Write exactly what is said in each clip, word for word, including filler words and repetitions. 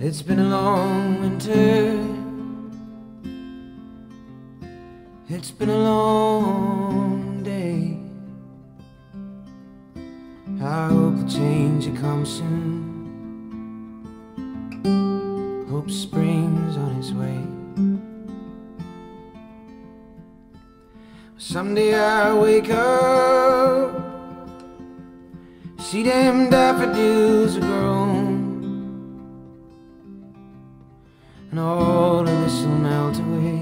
It's been a long winter. It's been a long day. I hope the change will come soon. Hope spring's on its way. Someday I wake up, see them daffodils are grown, and all of this will melt away.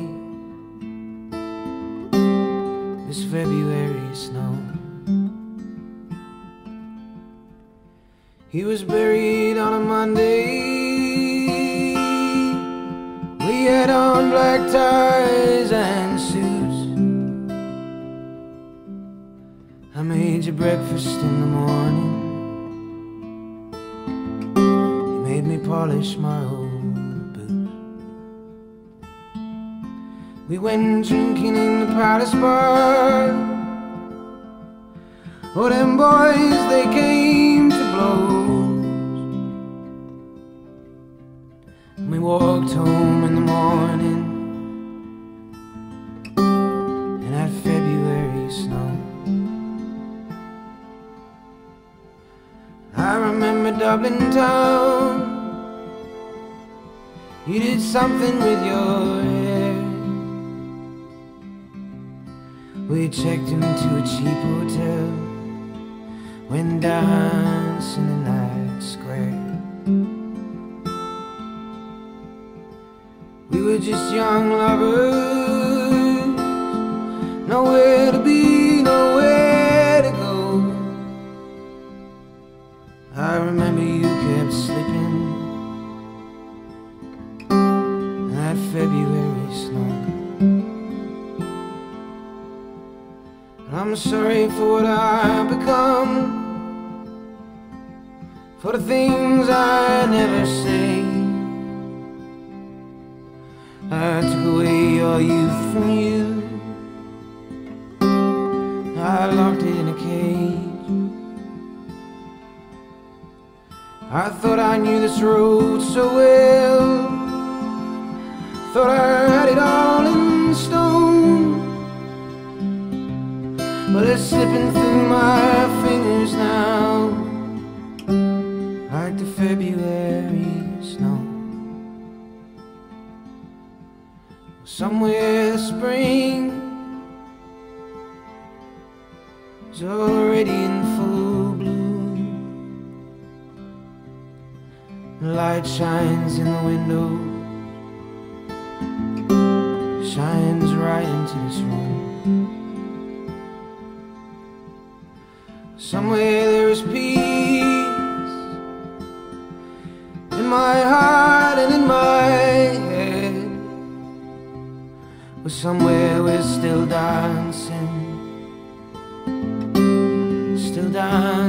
This February snow. He was buried on a Monday. We had on black ties and suits. I made you breakfast in the morning. You made me polish my old boots. We went drinking in the Palace Bar. Oh, them boys, they came to blows. And we walked home in the morning in that February snow. I remember Dublin town. You did something with your hair. We checked into a cheap hotel, went dancing in that square. We were just young lovers, nowhere to be, nowhere. I remember you kept slipping in that February snow. I'm sorry for what I've become, for the things I never say. I took away all youth from you, I locked it in a cage. I thought I knew this road so well, thought I had it all in stone, but it's slipping through my fingers now, like the February snow. Somewhere spring is already in full bloom. Light shines in the window, shines right into this room. Somewhere there is peace in my heart and in my head. But somewhere we're still dancing, still dancing.